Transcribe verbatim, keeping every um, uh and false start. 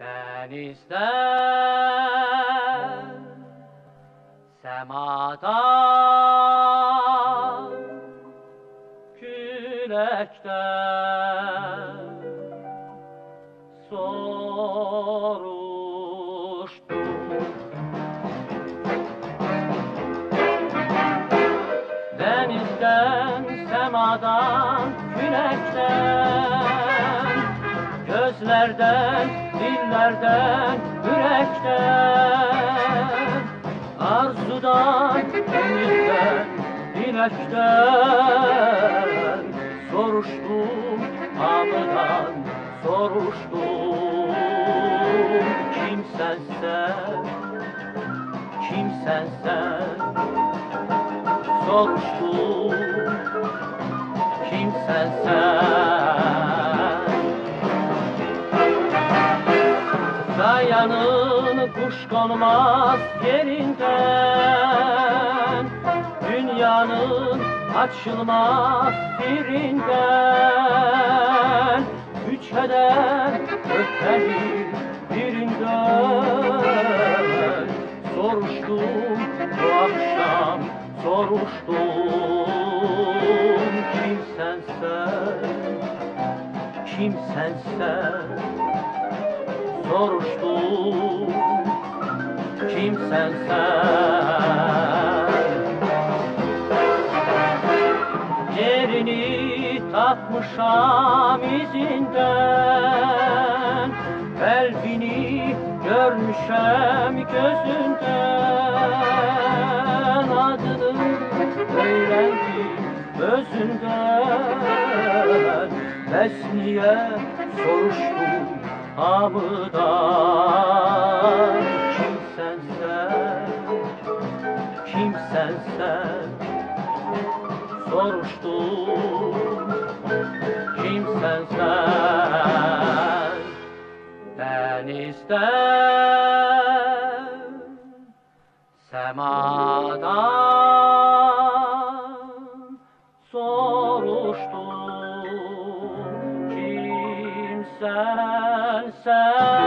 Ben ister semadan, külekten soruştum. Denizden, semadan, külekten, gözlerden, dillerden, yürekten, arzudan, ümitden, dilekten soruştum, hamıdan soruştum. Kimsən sən, kimsən sən, soruştum, kimsən sən. Dayanın kuş konmaz yerinden, dünyanın açılmaz birinden, üç heder ötedir birinden soruştum, bu akşam soruştum. Kimsən sən, kimsən sən, soruştum, kimsən sən? Yerini tapmışam izinden, kalbini görmüşem gözünden, adını öğrendim özünden, bəs niyə soruştum hamıdan? Kimsən sən, kimsən sən, soruşdum, kimsən sən? Dənizdən, səmadan soruşdum, kimsən sən?